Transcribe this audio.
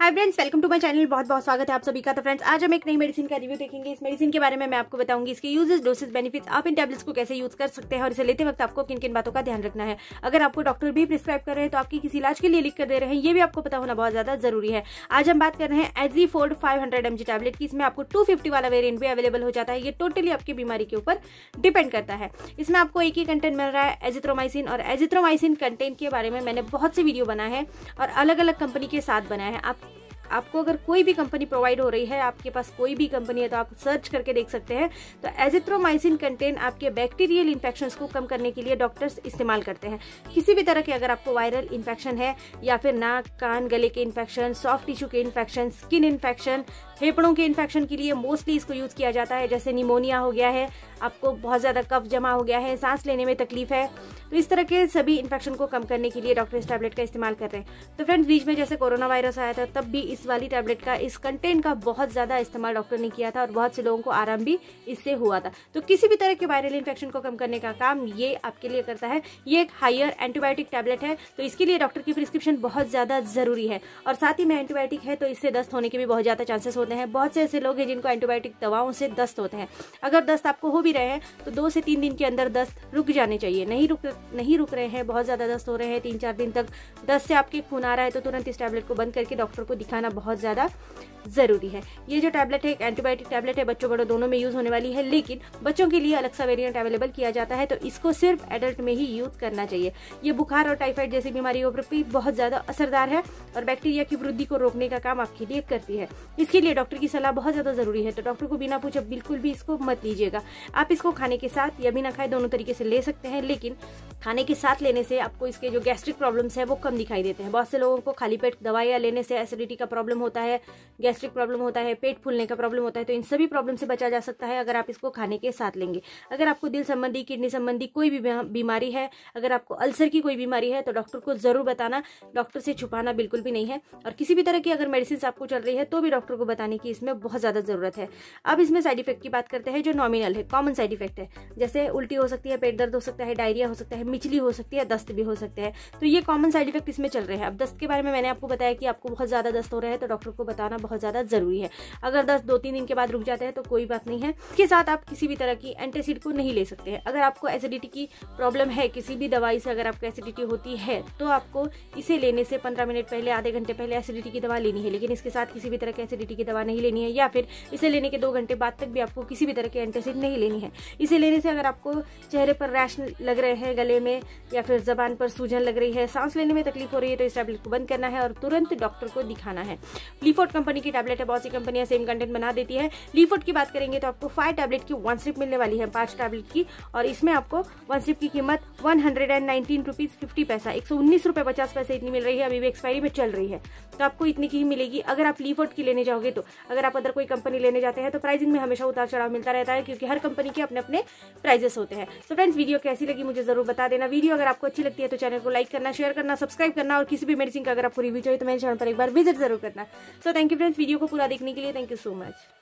Hi friends, welcome to my channel. बहुत बहुत स्वागत है आप सभी का। तो फ्रेंड्स, आज हम एक नई मेडिसिन का रिव्यू देखेंगे। इस मेडिसिन के बारे में मैं आपको बताऊंगी, इसके यूजेस, डोसेस, बेनिफिट्स, आप इन टैबलेट्स को कैसे यूज कर सकते हैं और इसे लेते वक्त आपको किन किन बातों का ध्यान रखना है। अगर आपको डॉक्टर भी प्रिस्क्राइब कर रहे हैं तो आपकी किसी इलाज के लिए लिख कर दे रहे हैं, ये भी आपको पता होना बहुत ज्यादा जरूरी है। आज हम बात कर रहे हैं एज़ीफोर्ड 500 mg टैबलेट की। इसमें आपको 250 वाला वेरिएंट भी अवेलेबल हो जाता है। ये टोटली आपकी बीमारी के ऊपर डिपेंड करता है। इसमें आपको एक ही कंटेंट मिल रहा है, एज़िथ्रोमाइसिन। और एज़िथ्रोमाइसिन कंटेंट के बारे में मैंने बहुत से वीडियो बनाए हैं और अलग अलग कंपनी के साथ बनाए हैं। आपको अगर कोई भी कंपनी प्रोवाइड हो रही है, आपके पास कोई भी कंपनी है तो आप सर्च करके देख सकते हैं। तो एज़िथ्रोमाइसिन कंटेंट आपके बैक्टीरियल इन्फेक्शंस को कम करने के लिए डॉक्टर्स इस्तेमाल करते हैं। किसी भी तरह के अगर आपको वायरल इन्फेक्शन है या फिर नाक, कान, गले के इन्फेक्शन, सॉफ्ट टिश्यू के इन्फेक्शन, स्किन इन्फेक्शन, फेफड़ों के इन्फेक्शन के लिए मोस्टली इसको यूज किया जाता है। जैसे निमोनिया हो गया है, आपको बहुत ज़्यादा कफ जमा हो गया है, सांस लेने में तकलीफ है, तो इस तरह के सभी इन्फेक्शन को कम करने के लिए डॉक्टर इस टैबलेट का इस्तेमाल करते हैं। तो फ्रेंड्स, बीच में जैसे कोरोना वायरस आया था तब भी इस वाली टैबलेट का, इस कंटेंट का बहुत ज़्यादा इस्तेमाल डॉक्टर ने किया था और बहुत से लोगों को आराम भी इससे हुआ था। तो किसी भी तरह के वायरल इन्फेक्शन को कम करने का काम ये आपके लिए करता है। ये एक हायर एंटीबायोटिक टैबलेट है, तो इसके लिए डॉक्टर की प्रिस्क्रिप्शन बहुत ज़्यादा ज़रूरी है। और साथ ही में एंटीबायोटिक है तो इससे दस्त होने के भी बहुत ज़्यादा चांसेस होते हैं। बहुत से ऐसे लोग हैं जिनको एंटीबायोटिक दवाओं से दस्त होते हैं। अगर दस्त आपको हो भी रहे हैं तो 2 से 3 दिन के अंदर दस्त रुक जाने चाहिए। नहीं रुक रहे हैं, बहुत ज़्यादा दस्त हो रहे हैं, 3-4 दिन तक दस्त से आपके खून आ रहा है, तो तुरंत इस टैबलेट को बंद करके डॉक्टर को दिखाना बहुत ज़्यादा ज़रूरी है। ये जो टैबलेट है एक एंटीबायोटिक टैबलेट है, बच्चों बड़ों दोनों में यूज़ होने वाली है, लेकिन बच्चों के लिए अलग सा वेरिएंट अवेलेबल किया जाता है, तो इसको सिर्फ एडल्ट में ही यूज़ करना चाहिए। ये बुखार और टाइफाइड जैसी बीमारियों पर भी बहुत ज़्यादा असरदार है और बैक्टीरिया की वृद्धि को रोकने का काम आपके लिए करती है। इसके लिए डॉक्टर की सलाह बहुत ज़्यादा ज़रूरी है, तो डॉक्टर को बिना पूछे बिल्कुल भी इसको मत लीजिएगा। आप इसको खाने के साथ या बिना खाए दोनों तरीके से ले सकते हैं, लेकिन खाने के साथ लेने से आपको इसके जो गैस्ट्रिक प्रॉब्लम्स है वो कम दिखाई देते हैं। बहुत से लोगों को खाली पेट दवाइयाँ लेने से एसिडिटी का प्रॉब्लम होता है, गैस्ट्रिक प्रॉब्लम होता है, पेट फूलने का प्रॉब्लम होता है, तो इन सभी प्रॉब्लम से बचा जा सकता है अगर आप इसको खाने के साथ लेंगे। अगर आपको दिल संबंधी, किडनी संबंधी कोई भी बीमारी है, अगर आपको अल्सर की कोई बीमारी है तो डॉक्टर को ज़रूर बताना, डॉक्टर से छुपाना बिल्कुल भी नहीं है। और किसी भी तरह की अगर मेडिसिन आपको चल रही है तो भी डॉक्टर को बताने की इसमें बहुत ज़्यादा ज़रूरत है। अब इसमें साइड इफेक्ट की बात करते हैं जो नॉमिनल है, कॉमन साइड इफेक्ट है। जैसे उल्टी हो सकती है, पेट दर्द हो सकता है, डायरिया हो सकता है, मिचली हो सकती है, दस्त भी हो सकते हैं, तो ये कॉमन साइड इफेक्ट इसमें चल रहे हैं। अब दस्त के बारे में मैंने आपको बताया कि आपको बहुत ज़्यादा दस्त हो रहा है तो डॉक्टर को बताना बहुत ज़्यादा ज़रूरी है। अगर दस्त 2-3 दिन के बाद रुक जाते हैं तो कोई बात नहीं है। इसके साथ आप किसी भी तरह की एंटासिड को नहीं ले सकते हैं। अगर आपको एसिडिटी की प्रॉब्लम है, किसी भी दवाई से अगर आपको एसिडिटी होती है तो आपको इसे लेने से 15 मिनट पहले, आधे घंटे पहले एसिडिटी की दवा लेनी है, लेकिन इसके साथ किसी भी तरह की एसिडिटी की दवा नहीं लेनी है। या फिर इसे लेने के 2 घंटे बाद तक भी आपको किसी भी तरह की एंटासिड नहीं लेनी है। इसे लेने से अगर आपको चेहरे पर रैश लग रहे हैं, गले में या फिर जबान पर सूजन लग रही है, सांस लेने में तकलीफ हो रही है, तो इस टैबलेट को बंद करना है और तुरंत डॉक्टर को दिखाना है। लिफोर्ट कंपनी की टैबलेट है, बहुत सी कंपनियां सेम कंटेंट बना देती है। लिफोर्ट की बात करेंगे तो आपको 5 टैबलेट की 1 स्ट्रिप मिलने वाली है, 5 टैबलेट की, और इसमें आपको 1 स्ट्रिप की कीमत 119 रुपीज 50 पैसा, 119 रुपये 50 पैसे इतनी मिल रही है। अभी भी एक्सपायरी में चल रही है तो आपको इतनी की ही मिलेगी अगर आप लिफोर्ट की लेने जाओगे तो। अगर आप अदर कोई कंपनी लेने जाते हैं तो प्राइसिंग में हमेशा उतार चढ़ाव मिलता रहता है, क्योंकि हर कंपनी के अपने अपने प्राइजेस होते हैं। तो फ्रेंड्स, वीडियो कैसी लगी मुझे जरूर बता देना। वीडियो अगर आपको अच्छी लगती है तो चैनल को लाइक करना, शेयर करना, सब्सक्राइब करना, और किसी भी मेडिसिन का अगर आपको रिव्यू चाहिए तो मेरे चैनल पर एक बार विजिट जरूर करना। So thank you friends, video को पूरा देखने के लिए थैंक यू सो मच।